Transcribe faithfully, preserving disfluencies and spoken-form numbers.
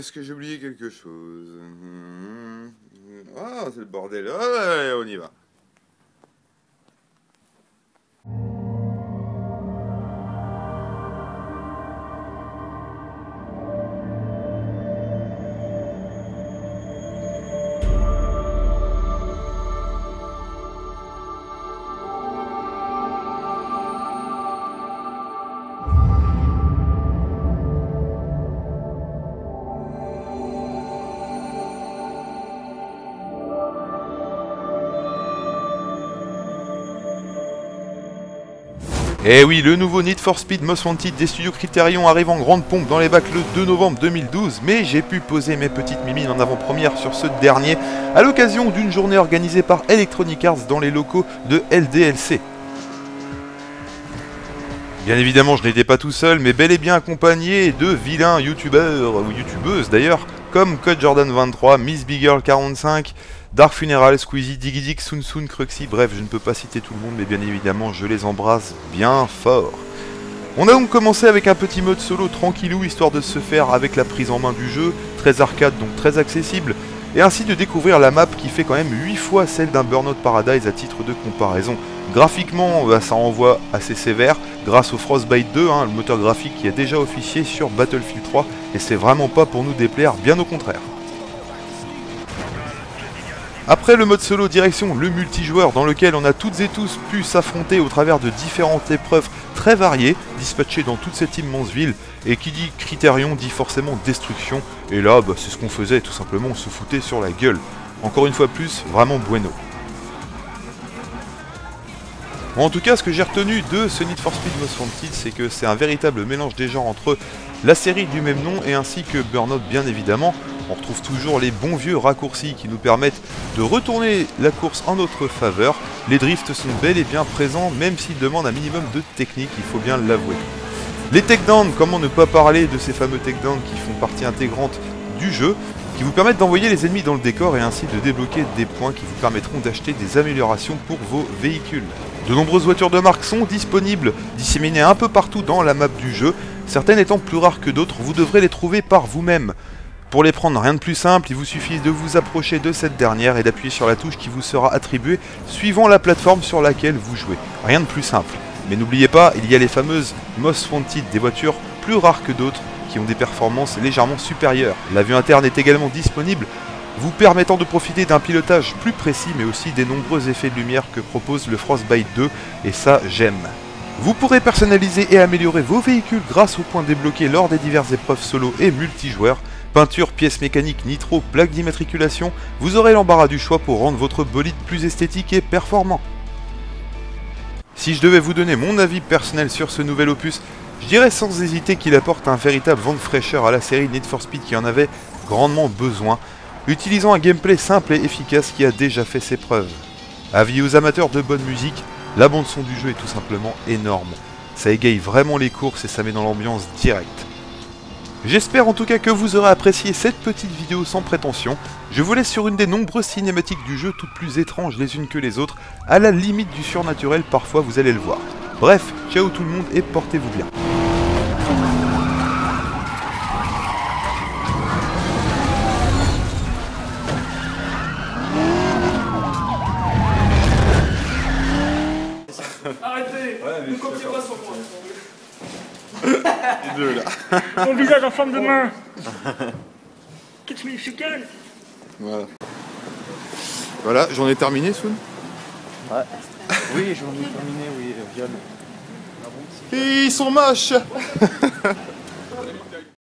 est-ce que j'ai oublié quelque chose? Ah, oh, c'est le bordel. Allez, on y va. Et oui, le nouveau Need for Speed Most Wanted des studios Criterion arrive en grande pompe dans les bacs le deux novembre deux mille douze, mais j'ai pu poser mes petites mimines en avant-première sur ce dernier, à l'occasion d'une journée organisée par Electronic Arts dans les locaux de L D L C. Bien évidemment, je n'étais pas tout seul, mais bel et bien accompagné de vilains youtubeurs, ou youtubeuses d'ailleurs, comme CodJordan vingt-trois, MissBigGirl quarante-cinq, Dark Funeral, Squeezie, Digidix, Sounsoun, Cruxy, bref, je ne peux pas citer tout le monde, mais bien évidemment, je les embrasse bien fort. On a donc commencé avec un petit mode solo tranquillou, histoire de se faire avec la prise en main du jeu, très arcade, donc très accessible, et ainsi de découvrir la map qui fait quand même huit fois celle d'un Burnout Paradise à titre de comparaison. Graphiquement, ça envoie assez sévère, grâce au Frostbite deux, hein, le moteur graphique qui a déjà officié sur Battlefield trois, et c'est vraiment pas pour nous déplaire, bien au contraire. Après le mode solo, direction le multijoueur dans lequel on a toutes et tous pu s'affronter au travers de différentes épreuves très variées, dispatchées dans toute cette immense ville, et qui dit Criterion dit forcément destruction, et là bah, c'est ce qu'on faisait, tout simplement on se foutait sur la gueule. Encore une fois plus, vraiment bueno. En tout cas, ce que j'ai retenu de ce Need for Speed Most Wanted, c'est que c'est un véritable mélange des genres entre la série du même nom et ainsi que Burnout bien évidemment. On retrouve toujours les bons vieux raccourcis qui nous permettent de retourner la course en notre faveur. Les drifts sont bel et bien présents, même s'ils demandent un minimum de technique, il faut bien l'avouer. Les takedowns, comment ne pas parler de ces fameux takedowns qui font partie intégrante du jeu, qui vous permettent d'envoyer les ennemis dans le décor et ainsi de débloquer des points qui vous permettront d'acheter des améliorations pour vos véhicules. De nombreuses voitures de marque sont disponibles, disséminées un peu partout dans la map du jeu, certaines étant plus rares que d'autres, vous devrez les trouver par vous-même. Pour les prendre, rien de plus simple, il vous suffit de vous approcher de cette dernière et d'appuyer sur la touche qui vous sera attribuée suivant la plateforme sur laquelle vous jouez. Rien de plus simple. Mais n'oubliez pas, il y a les fameuses Most Wanted, des voitures plus rares que d'autres qui ont des performances légèrement supérieures. La vue interne est également disponible, vous permettant de profiter d'un pilotage plus précis mais aussi des nombreux effets de lumière que propose le Frostbite deux, et ça j'aime. Vous pourrez personnaliser et améliorer vos véhicules grâce aux points débloqués lors des diverses épreuves solo et multijoueurs. Peinture, pièces mécaniques, nitro, plaque d'immatriculation, vous aurez l'embarras du choix pour rendre votre bolide plus esthétique et performant. Si je devais vous donner mon avis personnel sur ce nouvel opus, je dirais sans hésiter qu'il apporte un véritable vent de fraîcheur à la série Need for Speed qui en avait grandement besoin, utilisant un gameplay simple et efficace qui a déjà fait ses preuves. Avis aux amateurs de bonne musique, la bande son du jeu est tout simplement énorme. Ça égaye vraiment les courses et ça met dans l'ambiance directe. J'espère en tout cas que vous aurez apprécié cette petite vidéo sans prétention. Je vous laisse sur une des nombreuses cinématiques du jeu, toutes plus étranges les unes que les autres, à la limite du surnaturel parfois, vous allez le voir. Bref, ciao tout le monde et portez-vous bien. Arrêtez, ne copiez pas son point. Les deux, là. Mon visage en forme de main. Catch me if you can. Voilà. Voilà, j'en ai terminé, Soun. Ouais. Oui, j'en ai terminé, oui, Viol. Ils sont moches.